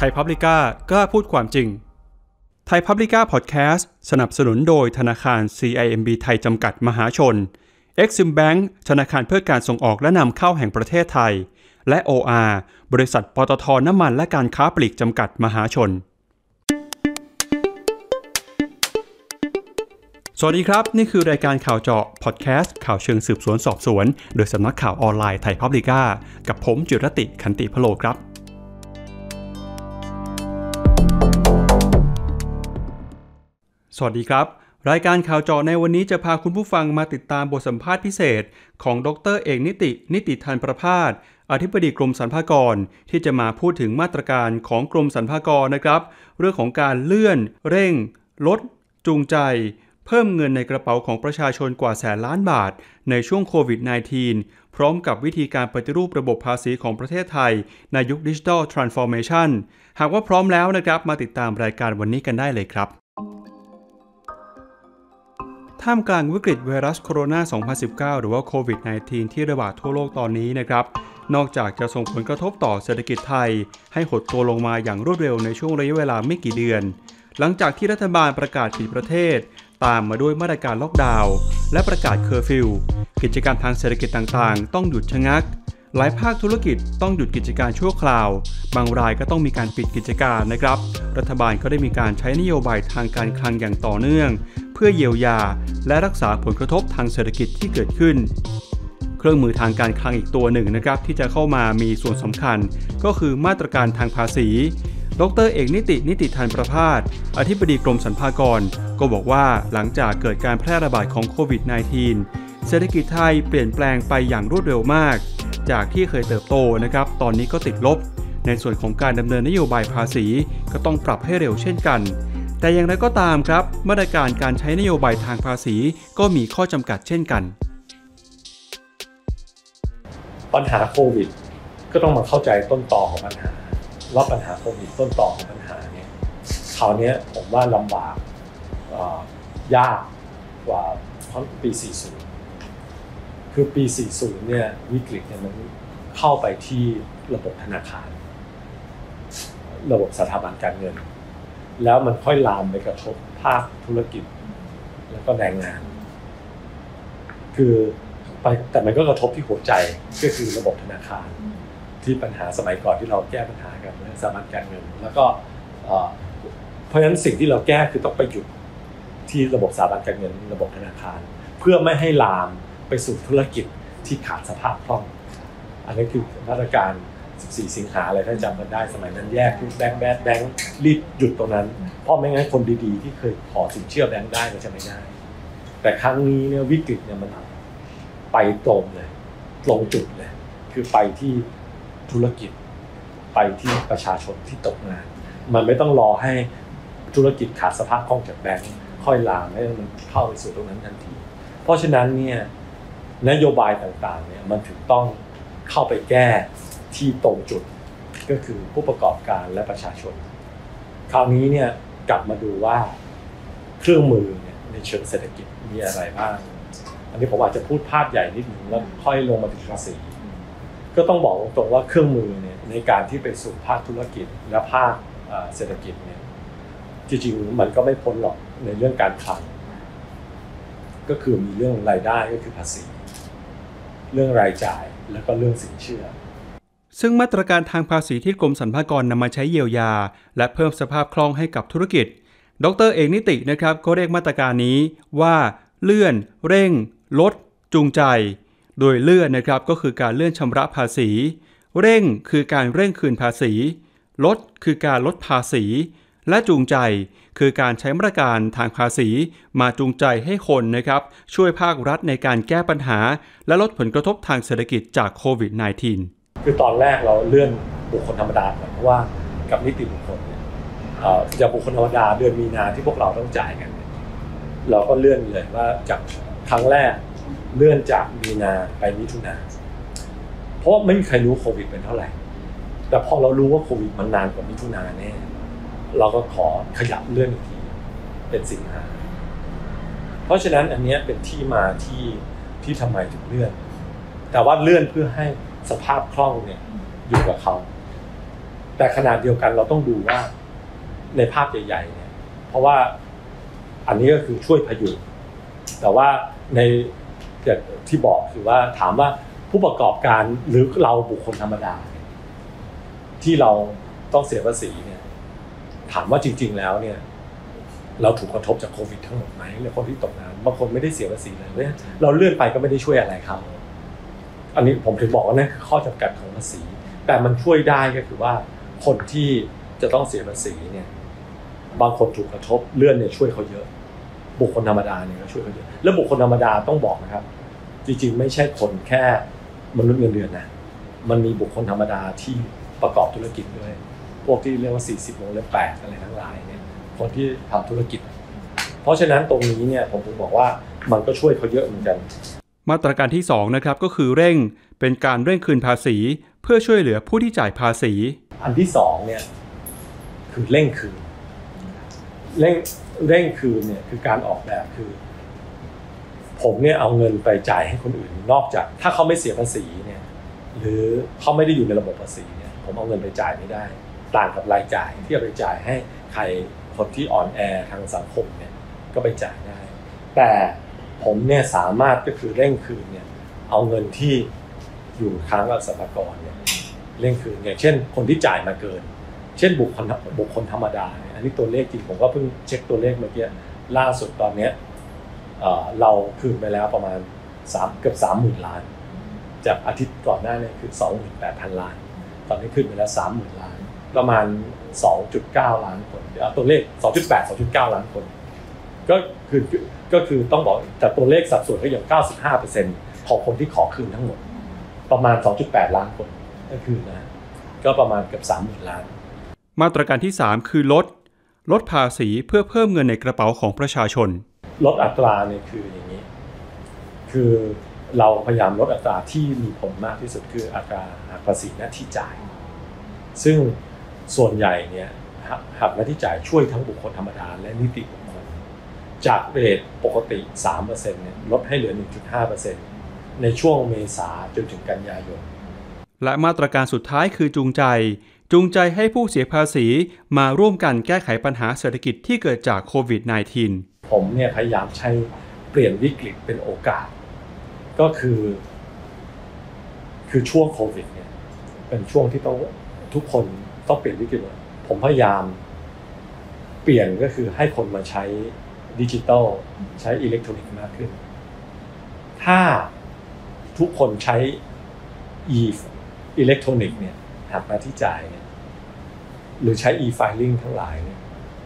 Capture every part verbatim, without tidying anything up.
ThaiPublica กล้าพูดความจริง ThaiPublica Podcast สนับสนุนโดยธนาคาร ซี ไอ เอ็ม บี ไทยจำกัดมหาชน Exim ธนาคารเพื่อการส่งออกและนำเข้าแห่งประเทศไทยและ โอ อาร์ บริษัทปตท.น้ำมันและการค้าปลีกจำกัดมหาชนสวัสดีครับนี่คือรายการข่าวเจาะพอดแคสต์ข่าวเชิงสืบสวนสอบสวนโดยสำนักข่าวออนไลน์ ThaiPublica กับผมจิรติขันติพโลครับสวัสดีครับรายการข่าวเจาะในวันนี้จะพาคุณผู้ฟังมาติดตามบทสัมภาษณ์พิเศษของดร.เอกนิตินิติธารประภาสอธิบดีกรมสรรพากรที่จะมาพูดถึงมาตรการของกรมสรรพากรนะครับเรื่องของการเลื่อนเร่งลดจูงใจเพิ่มเงินในกระเป๋าของประชาชนกว่าแสนล้านบาทในช่วงโควิด สิบเก้า พร้อมกับวิธีการปฏิรูประบบภาษีของประเทศไทยในยุค Digital Transformation หากว่าพร้อมแล้วนะครับมาติดตามรายการวันนี้กันได้เลยครับท่ามกลางวิกฤตไวรัสโคโรนา สองพันสิบเก้า หรือว่าโควิด สิบเก้า ที่ระบาดทั่วโลกตอนนี้นะครับนอกจากจะส่งผลกระทบต่อเศรษฐกิจไทยให้หดตัวลงมาอย่างรวดเร็วในช่วงระยะเวลาไม่กี่เดือนหลังจากที่รัฐบาลประกาศปิดประเทศตามมาด้วยมาตรการล็อกดาวน์และประกาศเคอร์ฟิวกิจกรรมทางเศรษฐกิจต่างๆต้องหยุดชะงักหลายภาคธุรกิจต้องหยุดกิจการชั่วคราวบางรายก็ต้องมีการปิดกิจการนะครับรัฐบาลก็ได้มีการใช้นโยบายทางการคลังอย่างต่อเนื่องเพื่อเยียวยาและรักษาผลกระทบทางเศรษฐกิจที่เกิดขึ้นเครื่องมือทางการคลังอีกตัวหนึ่งนะครับที่จะเข้ามามีส่วนสำคัญก็คือมาตรการทางภาษีดร.เอกนิตินิติธารประภาสอธิบดีกรมสรรพากรก็บอกว่าหลังจากเกิดการแพร่ระบาดของโควิด สิบเก้า เศรษฐกิจไทยเปลี่ยนแปลงไปอย่างรวดเร็วมากจากที่เคยเติบโตนะครับตอนนี้ก็ติดลบในส่วนของการดำเนินนโยบายภาษีก็ต้องปรับให้เร็วเช่นกันแต่อย่างไรก็ตามครับมาตรการการใช้นโยบายทางภาษีก็มีข้อจำกัดเช่นกันปัญหาโควิดก็ต้องมาเข้าใจต้นตอของปัญหาว่าปัญหาโควิดต้นตอของปัญหาเนี่ยคราวนี้ผมว่าลำบากยากกว่าปีสี่สิบคือปีสี่สิบเนี่ยวิกฤตเนี่ยมันเข้าไปที่ระบบธนาคารระบบสถาบันการเงินแล้วมันค่อยลามไปกระทบภาคธุรกิจแล้วก็แรงงานคือไปแต่มันก็กระทบที่หัวใจก็คือระบบธนาคารที่ปัญหาสมัยก่อนที่เราแก้ปัญหากันเรื่องสถาบันการเงินแล้วก็เพราะฉะนั้นสิ่งที่เราแก้คือต้องไปหยุดที่ระบบสถาบันการเงินระบบธนาคารเพื่อไม่ให้ลามไปสู่ธุรกิจที่ขาดสภาพคล่องอันนี้คือมาตรการสิบสี่สิงหาอะไรท่านจำกันได้สมัยนั้นแยกทุกแบงค์แบดแบงค์รีบหยุดตรงนั้นเพราะไม่งั้นคนดีๆที่เคยขอสินเชื่อแบงค์ได้ก็จะไม่ได้แต่ครั้งนี้เนี่ยวิกฤตเนี่ยมันไปตรงเลยตรงจุดเลยคือไปที่ธุรกิจไปที่ประชาชนที่ตกงานมันไม่ต้องรอให้ธุรกิจขาดสภาพคล่องจากแบงค์ค่อยลามให้มันเข้าไปสู่ตรงนั้นทันทีเพราะฉะนั้นเนี่ยนโยบายต่างๆเนี่ยมันถึงต้องเข้าไปแก้ที่ตรงจุดก็คือผู้ประกอบการและประชาชนคราวนี้เนี่ยกลับมาดูว่าเครื่องมือเนี่ยในเชิงเศรษฐกิจมีอะไรบ้างอันนี้ผมอาจจะพูดภาพใหญ่นิดนึงแล้วค่อยลงมาถึงภาษีก็ต้องบอกตรงๆว่าเครื่องมือเนี่ยในการที่ไปสู่ภาคธุรกิจและภาคเศรษฐกิจเนี่ยจริงๆมันก็ไม่พ้นหรอกในเรื่องการคลังก็คือมีเรื่องรายได้ก็คือภาษีเรื่องรายจ่ายแล้วก็เรื่องสินเชื่อซึ่งมาตรการทางภาษีที่กรมสรรพากรนำมาใช้เยียวยาและเพิ่มสภาพคล่องให้กับธุรกิจดร.เอกนิตินะครับก็เรียกมาตรการนี้ว่าเลื่อนเร่งลดจูงใจโดยเลื่อนนะครับก็คือการเลื่อนชำระภาษีเร่งคือการเร่งคืนภาษีลดคือการลดภาษีและจูงใจคือการใช้มาตรการทางภาษีมาจูงใจให้คนนะครับช่วยภาครัฐในการแก้ปัญหาและลดผลกระทบทางเศรษฐกิจจากโควิด สิบเก้า คือตอนแรกเราเลื่อนบุคคลธรรมดาก่อนเพราะว่ากับนิติบุคคลเนี่ยจากบุคคลธรรมดาเดือนมีนาที่พวกเราต้องจ่ายกันเราก็เลื่อนเลยว่าจากครั้งแรกเลื่อนจากมีนาไปมิถุนาเพราะไม่มีใครรู้โควิดเป็นเท่าไหร่แต่พอเรารู้ว่าโควิดมันนานกว่ามิถุนาแน่เราก็ขอขยับเลื่อนอีกทีเป็นสิงหาเพราะฉะนั้นอันนี้เป็นที่มาที่ที่ทำไมถึงเลื่อนแต่ว่าเลื่อนเพื่อให้สภาพคล่องเนี่ยอยู่กับเขา แต่ขนาดเดียวกันเราต้องดูว่าในภาพใหญ่ๆเนี่ยเพราะว่าอันนี้ก็คือช่วยพยุงแต่ว่าในที่บอกคือว่าถามว่าผู้ประกอบการหรือเราบุคคลธรรมดาที่เราต้องเสียภาษีเนี่ยถามว่าจริงๆแล้วเนี่ยเราถูกกระทบจากโควิดทั้งหมดไหมหรือคนที่ตกงานบางคนไม่ได้เสียภาษีเลยเพราะฉะนั้นเราเลื่อนไปก็ไม่ได้ช่วยอะไรครับอันนี้ผมถึงบอกว่านั่นคือข้อจำกัดของภาษีแต่มันช่วยได้ก็คือว่าคนที่จะต้องเสียภาษีเนี่ยบางคนถูกกระทบเลื่อนเนี่ยช่วยเขาเยอะบุคคลธรรมดาเนี่ยก็ช่วยเขาเยอะแล้วบุคคลธรรมดาต้องบอกนะครับจริงๆไม่ใช่คนแค่มนุษย์เงินเดือนนะมันมีบุคคลธรรมดาที่ประกอบธุรกิจด้วยพวกที่เรียกว่าสี่สิบโมงและแปดอะไรทั้งหลายเนี่ยคนที่ทำธุรกิจเพราะฉะนั้นตรงนี้เนี่ยผมถึงบอกว่ามันก็ช่วยเขาเยอะเหมือนกันมาตรการที่สองนะครับก็คือเร่งเป็นการเร่งคืนภาษีเพื่อช่วยเหลือผู้ที่จ่ายภาษีอันที่สองเนี่ยคือเร่งคืนเร่งเร่งคืนเนี่ยคือการออกแบบคือผมเนี่ยเอาเงินไปจ่ายให้คนอื่นนอกจากถ้าเขาไม่เสียภาษีเนี่ยหรือเขาไม่ได้อยู่ในระบบภาษีเนี่ยผมเอาเงินไปจ่ายไม่ได้ต่างกับรายจ่ายที่เอาไปจ่ายให้ใครคนที่อ่อนแอทางสังคมเนี่ยก็ไปจ่ายได้แต่ผมเนี่ยสามารถก็คือเร่งคืนเนี่ยเอาเงินที่อยู่ค้างกับสรรพากรเนี่ยเร่งคืนอย่างเช่นคนที่จ่ายมาเกินเช่นบุคคลบุคคลธรรมดาเนี่ยอันนี้ตัวเลขจริงผมก็เพิ่งเช็คตัวเลขเมื่อกี้ล่าสุดตอนเนี้ยเราคืนไปแล้วประมาณสามเกือบ สามหมื่น ล้านจากอาทิตย์ก่อนหน้าเนี่ยคือ สองหมื่นแปดพัน ล้านตอนนี้ขึ้นไปแล้ว สามหมื่น ล้านประมาณ สองจุดเก้า ล้านคนเอาตัวเลข สองจุดแปด สองจุดเก้า ล้านคนก็คือก็คือต้องบอกแต่ตัวเลขสัดส่วนก็อย่าง เก้าสิบห้าเปอร์เซ็นต์ ของคนที่ขอคืนทั้งหมดประมาณ สองจุดแปด ล้านคนก็คือนะก็ประมาณเกือบ สามหมื่น ล้านมาตรการที่สามคือลดลดภาษีเพื่อเพิ่มเงินในกระเป๋าของประชาชนลดอัตราเนี่ยคืออย่างนี้คือเราพยายามลดอัตราที่มีผลมากที่สุดคืออัตราหักภาษีหน้าที่จ่ายซึ่งส่วนใหญ่เนี่ยหักหน้าที่จ่ายช่วยทั้งบุคคลธรรมดาและนิติบุคคลจากเรทปกติ สามเปอร์เซ็นต์ เนี่ยลดให้เหลือ หนึ่งจุดห้าเปอร์เซ็นต์ ในช่วงเมษาจนถึงกันยายนและมาตรการสุดท้ายคือจูงใจจูงใจให้ผู้เสียภาษีมาร่วมกันแก้ไขปัญหาเศรษฐกิจที่เกิดจากโควิด สิบเก้า ผมเนี่ยพยายามใช้เปลี่ยนวิกฤตเป็นโอกาสก็คือคือช่วงโควิดเนี่ยเป็นช่วงที่ต้องทุกคนต้องเปลี่ยนวิกฤตผมพยายามเปลี่ยนก็คือให้คนมาใช้ดิจิทัลใช้อิเล็กทรอนิกส์มากขึ้นถ้าทุกคนใช้อีอิเล็กทรอนิกส์เนี่ยหักหน้าที่จ่ายเนี่ยหรือใช้ e-filing ทั้งหลายเนี่ย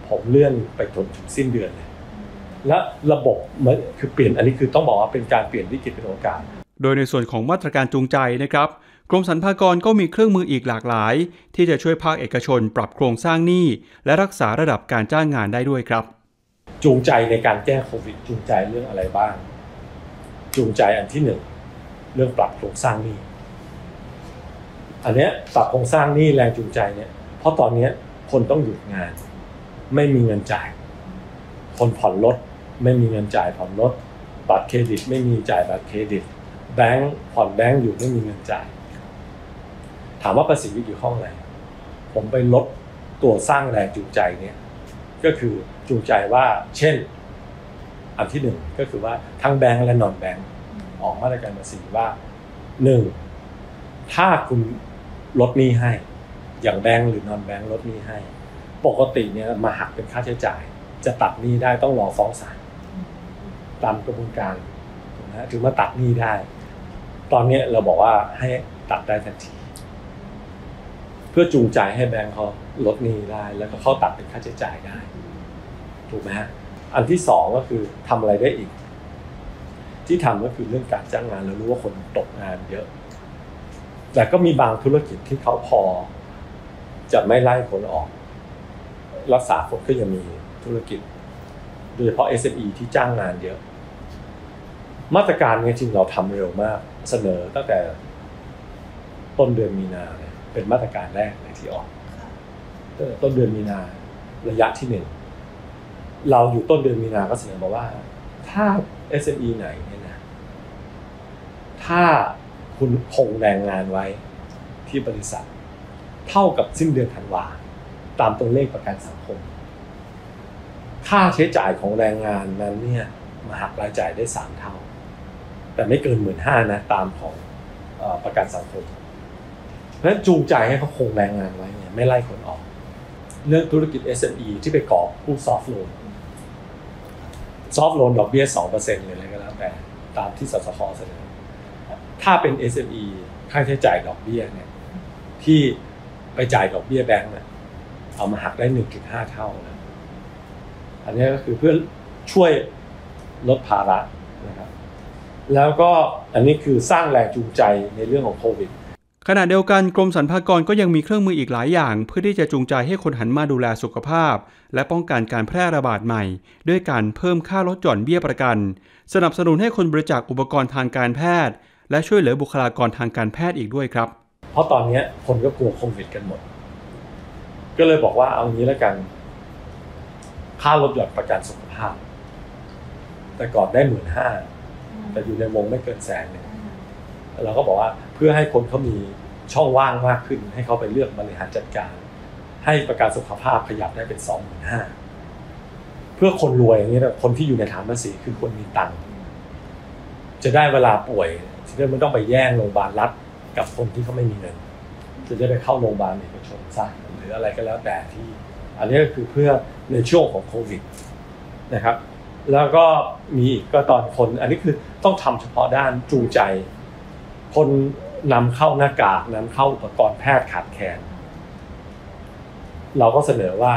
ผมเลื่อนไปจนถึงสิ้นเดือนเลยและระบบมันคือเปลี่ยนอันนี้คือต้องบอกว่าเป็นการเปลี่ยนวิกฤตเป็นโอกาสโดยในส่วนของมาตรการจูงใจนะครับกรมสรรพากรก็มีเครื่องมืออีกหลากหลายที่จะช่วยภาคเอกชนปรับโครงสร้างหนี้และรักษาระดับการจ้างงานได้ด้วยครับจูงใจในการแก้โควิดจูงใจเรื่องอะไรบ้างจูงใจอันที่หนึ่งเรื่องปรับโครงสร้างหนี้อันเนี้ยปรับโครงสร้างหนี้แรงจูงใจเนี่ยเพราะตอนนี้คนต้องหยุดงานไม่มีเงินจ่ายคนผ่อนรถไม่มีเงินจ่ายผ่อนรถบัตรเครดิตไม่มีจ่ายบัตรเครดิตแบงค์ผ่อนแบงค์อยู่ไม่มีเงินจ่ายถามว่าภาษีอยู่ที่ห้องไหนผมไปลดตัวสร้างแรงจูงใจเนี่ยก็คือจูงใจว่าเช่นอันที่หนึ่งก็คือว่าทั้งแบงค์และนอนแบงค์ออกมาตรการภาษีว่าหนึ่งถ้าคุณลดหนี้ให้อย่างแบงค์หรือนอนแบงค์ลดหนี้ให้ปกติเนี่ยมาหักเป็นค่าใช้จ่ายจะตัดหนี้ได้ต้องรอฟ้องศาลตามกระบวนการนะถึงมาตัดหนี้ได้ตอนนี้เราบอกว่าให้ตัดได้ทันทีเพื่อจูงใจให้แบงค์เขาลดหนี้ได้แล้วก็เขาตัดเป็นค่าใช้จ่ายได้ถูกไหมฮะอันที่สองก็คือทำอะไรได้อีกที่ทำก็คือเรื่องการจ้างงานเรารู้ว่าคนตกงานเยอะแต่ก็มีบางธุรกิจที่เขาพอจะไม่ไล่คนออกรักษาคนก็ยังมีธุรกิจโดยเฉพาะ เอส เอ็ม อี ที่จ้างงานเยอะมาตรการเนี่ยจริงเราทำเร็วมากเสนอตั้งแต่ต้นเดือนมีนาเนี่ยเป็นมาตรการแรกในที่ออกตั้งแต่ต้นเดือนมีนาระยะที่หนึ่งเราอยู่ต้นเดือนมีนาก็เสนอมาว่าถ้า เอส เอ็ม อี ไหนเนี่ยนะถ้าคุณคงแรงงานไว้ที่บริษัท เท่ากับสิ้นเดือนธันวาตามตัวเลขประกันสังคมค่าใช้จ่ายของแรงงานนั้นเนี่ยมาหักรายจ่ายได้สามเท่าแต่ไม่เกิน หนึ่งหมื่นห้าพัน นะตามของเอ่อประกันสังคมเพราะฉะนั้นจูงใจให้เขาคงแรงงานไว้เนี่ยไม่ไล่คนออกเรื่องธุรกิจ เอส เอ็ม อี ที่ไปก่อผู้ซอฟต์โลนซอฟต์โลนดอกเบี้ย สองเปอร์เซ็นต์ เลยอะไรก็แล้วแต่ตามที่สสคเสนอถ้าเป็น เอส เอ็ม อี ค่าใช้จ่ายดอกเบี้ยเนี่ยที่ไปจ่ายดอกเบี้ยแบงค์เนี่ยเอามาหักได้ หนึ่งจุดห้า เท่านะอันนี้ก็คือเพื่อช่วยลดภาระนะครับแล้วก็อันนี้คือสร้างแรงจูงใจในเรื่องของโควิดขณะเดียวกันกรมสรรพากรก็ยังมีเครื่องมืออีกหลายอย่างเพื่อที่จะจูงใจให้คนหันมาดูแลสุขภาพและป้องกันการแพร่ระบาดใหม่ด้วยการเพิ่มค่าลดหย่อนเบี้ยประกันสนับสนุนให้คนบริจาคอุปกรณ์ทางการแพทย์และช่วยเหลือบุคลากรทางการแพทย์อีกด้วยครับเพราะตอนนี้คนก็กลัวโควิดกันหมดก็เลยบอกว่าเอางี้แล้วกันค่าลดหย่อนประกันสุขภาพแต่ก่อนได้ หนึ่งหมื่นห้าพัน แต่อยู่ในวงไม่เกินแสนเนี่ยเราก็บอกว่าเพื่อให้คนเขามีช่องว่างมากขึ้นให้เขาไปเลือกบริหารจัดการให้ประกันสุขภาพขยับได้เป็น สองหมื่นห้าพัน เพื่อคนรวยอย่างนี้นะคนที่อยู่ในฐานภาษีคือคนมีตังค์จะได้เวลาป่วยที่ไม่ต้องไปแย่งโรงพยาบาลรัฐกับคนที่เขาไม่มีเงินจะได้ไปเข้าโรงพยาบาลเอกชนซะหรืออะไรก็แล้วแต่ที่อันนี้ก็คือเพื่อในช่วงของโควิดนะครับแล้วก็มีก็ตอนคนอันนี้คือต้องทำเฉพาะด้านจูงใจคนนำเข้าหน้ากากนำเข้าอุปกรณ์แพทย์ขาดแคลนเราก็เสนอว่า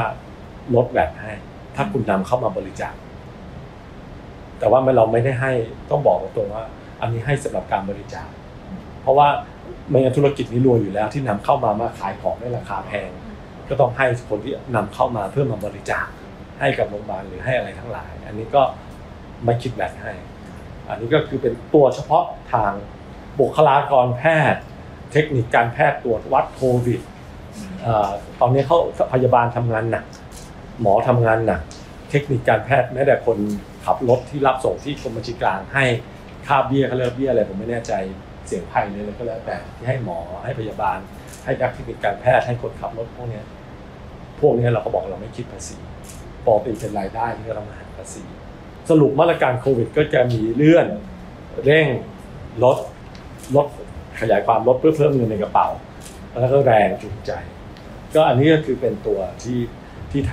ลดแวตให้ถ้าคุณนำเข้ามาบริจาคแต่ว่าเราไม่ได้ให้ต้องบอกตรงๆว่าอันนี้ให้สำหรับการบริจาคเพราะว่าไม่งั้นธุรกิจนี้รวยอยู่แล้วที่นำเข้ามามาขายของในราคาแพงก็ต้องให้คนที่นำเข้ามาเพื่อมาบริจาคให้กับโรงพยาบาลหรือให้อะไรทั้งหลายอันนี้ก็ไม่คิดแวตให้อันนี้ก็คือเป็นตัวเฉพาะทางบุคลากรแพทย์เทคนิคการแพทย์ตรวจวัดโควิดตอนนี้เขาพยาบาลทำงานหนักหมอทำงานหนักเทคนิคการแพทย์แม้แต่คนขับรถที่รับส่งที่กรมบัญชีกลางให้ค่าเบี้ยเขาเรียกเบี้ยอะไรผมไม่แน่ใจเสียงไพ่เลยแล้วก็แล้วแต่ที่ให้หมอให้พยาบาลให้นักเทคนิคการแพทย์ให้คนขับรถพวกนี้พวกนี้เราก็บอกเราไม่คิดภาษีปกติเป็นรายได้ที่เราหักภาษีสรุปมาตรการโควิดก็จะมีเลื่อนเร่งลดลดขยายความลดเพื่อเพิ่มเงินในกระเป๋าแล้วก็แรงจูงใจก็อันนี้ก็คือเป็นตัวที่ที่ท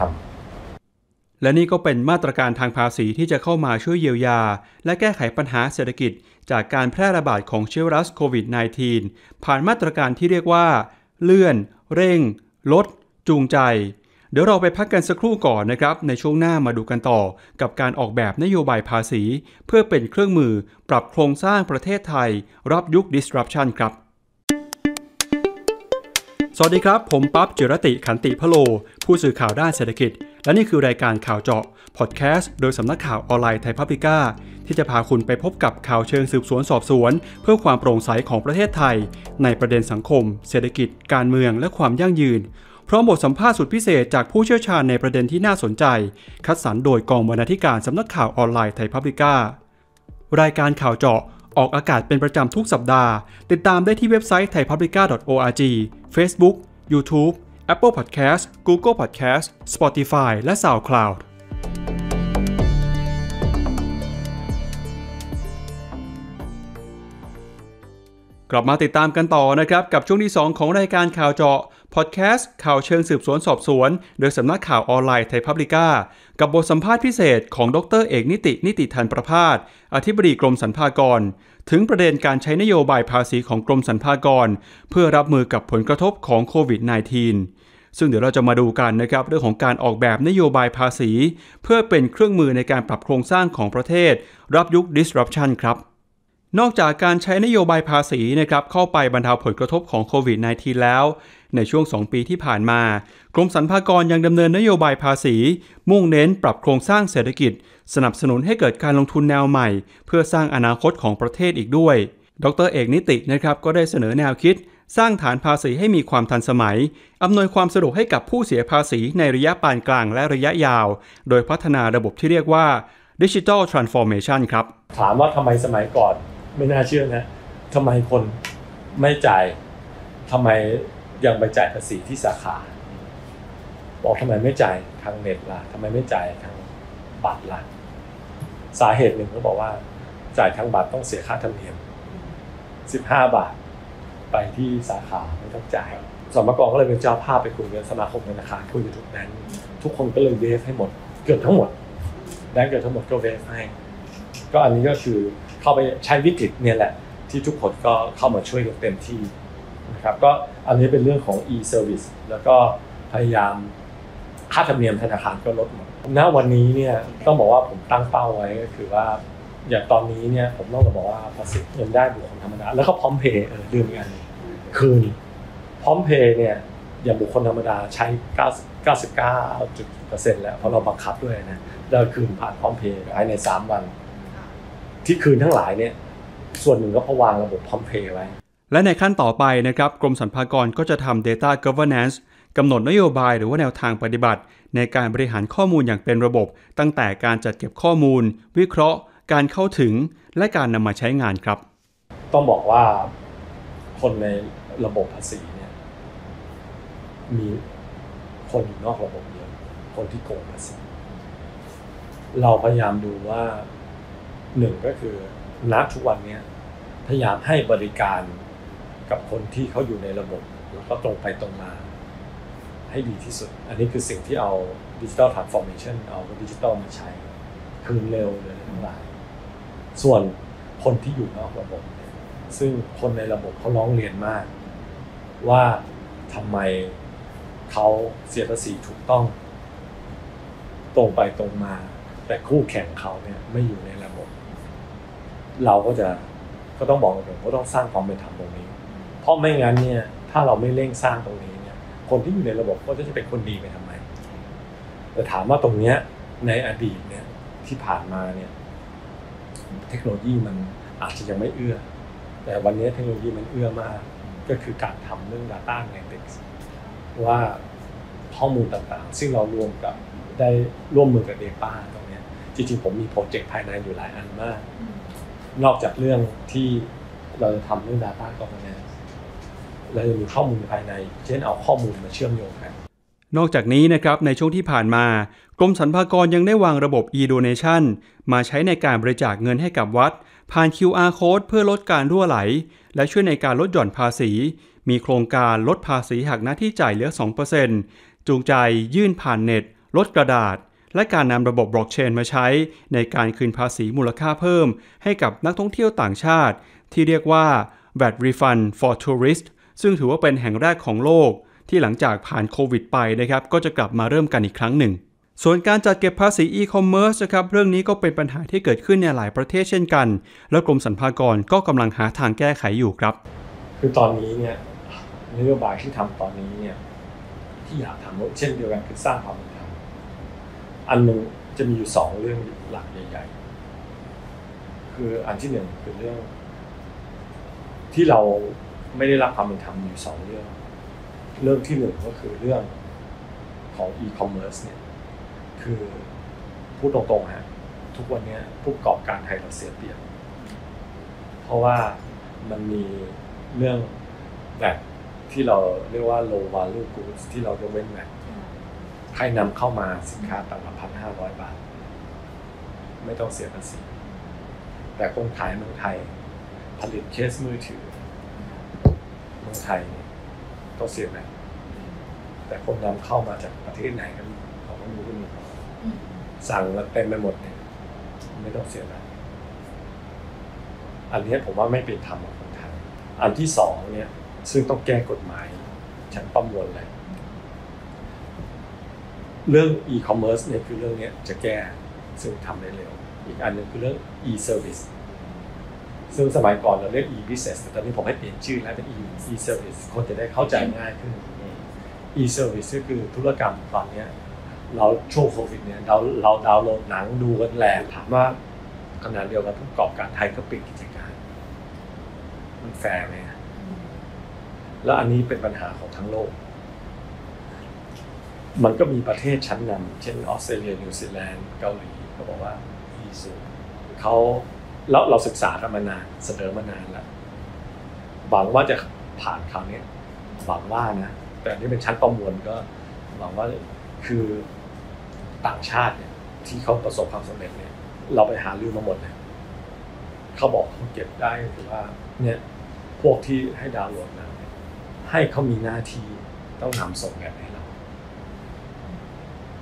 ำและนี่ก็เป็นมาตรการทางภาษีที่จะเข้ามาช่วยเยียวยาและแก้ไขปัญหาเศรษฐกิจจากการแพร่ระบาดของเชื้อไวรัสโควิด สิบเก้า ผ่านมาตรการที่เรียกว่าเลื่อนเร่งลดจูงใจเดี๋ยวเราไปพักกันสักครู่ก่อนนะครับในช่วงหน้ามาดูกันต่อกับการออกแบบนโยบายภาษีเพื่อเป็นเครื่องมือปรับโครงสร้างประเทศไทยรับยุค disruption ครับสวัสดีครับผมปั๊บจิรติขันติพโลผู้สื่อข่าวด้านเศรษฐกิจและนี่คือรายการข่าวเจาะพอดแคสต์โดยสำนักข่าวออนไลน์ ThaiPublica ที่จะพาคุณไปพบกับข่าวเชิงสืบสวนสอบสวนเพื่อความโปร่งใสของประเทศไทยในประเด็นสังคมเศรษฐกิจการเมืองและความยั่งยืนพร้อมบทสัมภาษณ์สุดพิเศษจากผู้เชี่ยวชาญในประเด็นที่น่าสนใจคัดสรรโดยกองบรรณาธิการสำนักข่าวออนไลน์ ThaiPublica รายการข่าวเจาะออกอากาศเป็นประจำทุกสัปดาห์ติดตามได้ที่เว็บไซต์ ไทยพับลิก้า ดอท โออาร์จี Facebook YouTube Apple Podcast Google Podcast Spotify และ Soundcloud กลับมาติดตามกันต่อนะครับกับช่วงที่สองของรายการข่าวเจาะพอดแคสต์ข่าวเชิงสืบสวนสอบสวนโดยสำนักข่าวออนไลน์ ThaiPublica กับบทสัมภาษณ์พิเศษของดร.เอกนิตินิติธรประภาสอธิบดีกรมสรรพากรถึงประเด็นการใช้นโยบายภาษีของกรมสรรพากรเพื่อรับมือกับผลกระทบของโควิด สิบเก้า ซึ่งเดี๋ยวเราจะมาดูกันนะครับเรื่องของการออกแบบนโยบายภาษีเพื่อเป็นเครื่องมือในการปรับโครงสร้างของประเทศรับยุค disruption ครับนอกจากการใช้นโยบายภาษีนะครับเข้าไปบรรเทาผลกระทบของโควิด สิบเก้า แล้วในช่วงสองปีที่ผ่านมากรมสรรพากรยังดำเนินนโยบายภาษีมุ่งเน้นปรับโครงสร้างเศรษฐกิจสนับสนุนให้เกิดการลงทุนแนวใหม่เพื่อสร้างอนาคตของประเทศอีกด้วยดร.เอกนิตินะครับก็ได้เสนอแนวคิดสร้างฐานภาษีให้มีความทันสมัยอำนวยความสะดวกให้กับผู้เสียภาษีในระยะปานกลางและระยะยาวโดยพัฒนาระบบที่เรียกว่า Digital Transformation ครับถามว่าทำไมสมัยก่อนไม่น่าเชื่อนะทำไมคนไม่จ่ายทำไม ยังไปจ่ายภาษีที่สาขาบอกทำไมไม่จ่ายทางเน็ตล่ะทำไมไม่จ่ายทางบัตรล่ะสาเหตุหนึ่งเขาบอกว่าจ่ายทางบัตรต้องเสียค่าธรรมเนียมสิบห้าบาทไปที่สาขาไม่ต้องจ่ายสมกรก็เลยเป็นเจ้าภาพไปคุยกับสมาคมธนาคารคุยอยู่ทุกนั้นทุกคนก็เลยเวฟให้หมดเกือบทั้งหมดแบงก์เกือบทั้งหมดก็เวฟให้ก็อันนี้ก็คือเข้าไปใช้วิกฤตเนี่ยแหละที่ทุกคนก็เข้ามาช่วยกันเต็มที่นะครับก็อันนี้เป็นเรื่องของ e-service แล้วก็พยายามค่าธรรมเนียมธนาคารก็ลดหมดณวันนี้เนี่ยต้องบอกว่าผมตั้งเป้าไว้ก็คือว่าอย่างตอนนี้เนี่ยผมต้องบอกว่าภาษีเงินได้บุคคลธรรมดาแล้วก็พร้อมเพย์เออลืมกันคืนพร้อมเพย์เนี่ยอย่างบุคคลธรรมดาใช้ เก้าสิบเก้าจุดเก้าเปอร์เซ็นต์ แล้วเพราะเราบังคับด้วยนะเราคืนผ่านพร้อมเพย์ภายในสามวันที่คืนทั้งหลายเนี่ยส่วนหนึ่งก็พะวางระบบพร้อมเพย์ไว้และในขั้นต่อไปนะครับกรมสรรพากรก็จะทำ Data Governance กำหนดนโยบายหรือว่าแนวทางปฏิบัติในการบริหารข้อมูลอย่างเป็นระบบตั้งแต่การจัดเก็บข้อมูลวิเคราะห์การเข้าถึงและการนำมาใช้งานครับต้องบอกว่าคนในระบบภาษีเนี่ยมีคนอยู่นอกระบบเยอะคนที่โกงภาษีเราพยายามดูว่าหนึ่งก็คือณทุกวันนี้พยายามให้บริการกับคนที่เขาอยู่ในระบบแล้วก็ตรงไปตรงมาให้ดีที่สุดอันนี้คือสิ่งที่เอา Digital Transformation เอา Digital มาใช้คืนเร็วเลยทั้งหลายส่วนคนที่อยู่นอกระบบซึ่งคนในระบบเขาร้องเรียนมากว่าทำไมเขาเสียภาษีถูกต้องตรงไปตรงมาแต่คู่แข่งเขาเนี่ยไม่อยู่ในระบบเราก็จะก็ต้องบอกเลยว่าต้องสร้างความเป็นธรรมตรงนี้เพราะไม่งั้นเนี่ยถ้าเราไม่เร่งสร้างตรงนี้เนี่ยคนที่อยู่ในระบบก็จะเป็นคนดีไปทำไมแต่ถามว่าตรงเนี้ยในอดีตเนี่ยที่ผ่านมาเนี่ยเทคโนโลยีมันอาจจะยังไม่เอื้อแต่วันนี้เทคโนโลยีมันเอื้อมากก็คือการทำเรื่อง Data Analytics ว่าข้อมูลต่างๆซึ่งเรารวมกับได้ร่วมมือกับ Data ตรงนี้จริงๆผมมีโปรเจกต์ภายในอยู่หลายอันมากนอกจากเรื่องที่เราจะทำเรื่อง Data ก่อนนะเราจะมีข้อมูลภายในเช่นเอาข้อมูลมาเชื่อมโยงกันนอกจากนี้นะครับในช่วงที่ผ่านมากรมสรรพากรยังได้วางระบบ e-donation มาใช้ในการบริจาคเงินให้กับวัดผ่าน คิว อาร์ code เพื่อลดการรั่วไหลและช่วยในการลดหย่อนภาษีมีโครงการลดภาษีหักหน้าที่จ่ายเหลือ สองเปอร์เซ็นต์ จูงใจยื่นผ่านเน็ตลดกระดาษและการนำระบบบล็อกเชนมาใช้ในการคืนภาษีมูลค่าเพิ่มให้กับนักท่องเที่ยวต่างชาติที่เรียกว่า วี เอ ที Refund for Tourist ซึ่งถือว่าเป็นแห่งแรกของโลกที่หลังจากผ่านโควิดไปนะครับก็จะกลับมาเริ่มกันอีกครั้งหนึ่งส่วนการจัดเก็บภาษี e-commerce นะครับเรื่องนี้ก็เป็นปัญหาที่เกิดขึ้นในหลายประเทศเช่นกันแล้วกรมสรรพากรก็กำลังหาทางแก้ไขอยู่ครับคือตอนนี้เนี่ยนโยบายที่ทำตอนนี้เนี่ยที่อยากทำเช่นเดียวกันคือสร้างความเป็นธรรมอันนึงจะมีอยู่สองเรื่องหลักใหญ่ๆคืออันที่หนึ่งคือเรื่องที่เราไม่ได้รับความเป็นธรรมอยู่สองเรื่องเรื่องที่หนึ่งก็คือเรื่องของ e-commerce เนี่ยคือพูดตรงๆฮะทุกวันนี้ผู้ประกอบการไทยเราเสียเปรียบเพราะว่ามันมีเรื่องแบบที่เราเรียกว่า low value goods ที่เราจะเว้นแบบใครนำเข้ามาสินค้าต่างละ หนึ่งพันห้าร้อยบาทไม่ต้องเสียภาษีแต่คนขายเมืองไทยผลิตเคสมือถือเมืองไทยต้องเสียไหมแต่คนนำเข้ามาจากประเทศไหนกันเราก็รู้กันอยู่สั่งแล้วเต็มไปหมดเนี่ยไม่ต้องเสียไหมอันนี้ผมว่าไม่เป็นธรรมของคนไทยอันที่สองเนี่ยซึ่งต้องแก้กฎหมายชั้นประมวลเลยเรื่อง e-commerce เนี่ยคือเรื่องนี้จะแก้ซึ่งทำได้เร็วอีกอันนึงคือเรื่อง e-serviceซึ่งสมัยก่อนเราเรียก e-business แต่ตอนนี้ผมให้เปลี่ยนชื่อแล้วเป็น e-service คนจะได้เข้าใจง่ายขึ้น e-service ก็คือธุรกรรมตอนนี้เราช่วงโควิดเนี่ยเราเราดาวน์โหลดหนังดูกันแหลกถามว่าขณะเดียวกันผู้ประกอบการไทยก็ปิดกิจการมันแฟร์ไหมแล้วอันนี้เป็นปัญหาของทั้งโลกมันก็มีประเทศชั้นนำเช่นออสเตรเลียนิวซีแลนด์เกาหลีเขาบอกว่า e-service เขาแล้วเราศึกษากันมานานเสนอมานานแล้วหวังว่าจะผ่านคราวนี้ หวังว่านะแต่นี่เป็นชั้นประมวลก็หวังว่าคือต่างชาติเนี่ยที่เขาประสบความสำเร็จเนี่ยเราไปหาลือมาหมดเลยเขาบอกเขาเก็บได้คือว่าเนี่ยพวกที่ให้ดาวน์โหลดมาให้เขามีหน้าที่ต้องนำส่งแบบให้เรา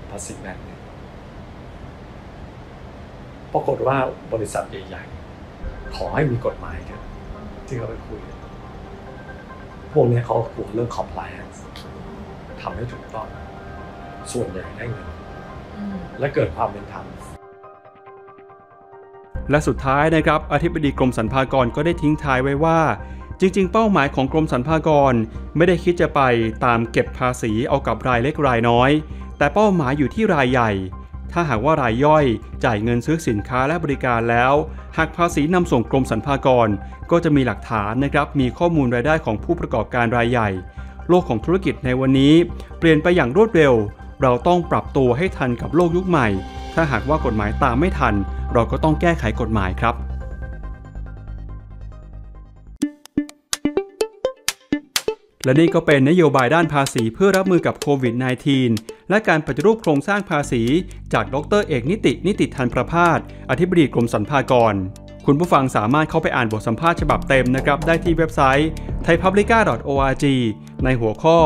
ภาษีนั่นเนี่ยปรากฏว่าบริษัทใหญ่ๆขอให้มีกฎหมายครับที่เราไปคุยพวกนี้เขากลัวเรื่อง compliance ทำให้ถูกต้องส่วนใหญ่ได้เงินและเกิดความเป็นธรรมและสุดท้ายนะครับอธิบดีกรมสรรพากรก็ได้ทิ้งท้ายไว้ว่าจริงๆเป้าหมายของกรมสรรพากรไม่ได้คิดจะไปตามเก็บภาษีเอากับรายเล็กรายน้อยแต่เป้าหมายอยู่ที่รายใหญ่ถ้าหากว่ารายย่อยจ่ายเงินซื้อสินค้าและบริการแล้วหากภาษีนำส่งกรมสรรพากรก็จะมีหลักฐานนะครับมีข้อมูลรายได้ของผู้ประกอบการรายใหญ่โลกของธุรกิจในวันนี้เปลี่ยนไปอย่างรวดเร็วเราต้องปรับตัวให้ทันกับโลกยุคใหม่ถ้าหากว่ากฎหมายตามไม่ทันเราก็ต้องแก้ไขกฎหมายครับและนี่ก็เป็นนโยบายด้านภาษีเพื่อรับมือกับโควิด สิบเก้า และการปฏิรูปโครงสร้างภาษีจากดร.เอกนิตินิติธรประภาสอธิบดีกรมสรรพากรคุณผู้ฟังสามารถเข้าไปอ่านบทสัมภาษณ์ฉบับเต็มนะครับได้ที่เว็บไซต์ ไทยพับลิก้า ดอท โออาร์จี ในหัวข้อ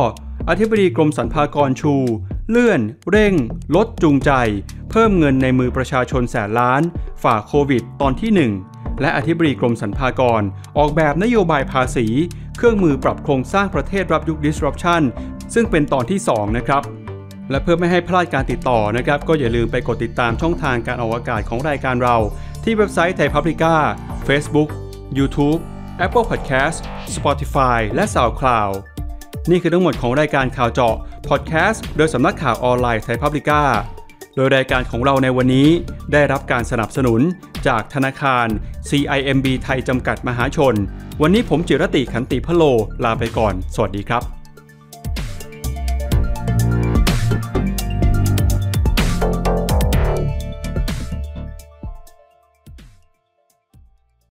อธิบดีกรมสรรพากรชูเลื่อนเร่งลดจูงใจเพิ่มเงินในมือประชาชนแสนล้านฝ่าโควิดตอนที่หนึ่งและอธิบดีกรมสรรพากรออกแบบนโยบายภาษีเครื่องมือปรับโครงสร้างประเทศรับยุค disruption ซึ่งเป็นตอนที่สองนะครับและเพื่อไม่ให้พลาดการติดต่อนะครับก็อย่าลืมไปกดติดตามช่องทางการออกอากาศของรายการเราที่เว็บไซต์ ThaiPublica Facebook YouTube Apple Podcast Spotify และ Soundcloud นี่คือทั้งหมดของรายการข่าวเจาะพอดแคสต์โดยสำนักข่าวออนไลน์ ThaiPublica โดยรายการของเราในวันนี้ได้รับการสนับสนุนจากธนาคาร ซี ไอ เอ็ม บี ไทยจำกัดมหาชนวันนี้ผมจิรติขันติพโลลาไปก่อนสวัสดีครับ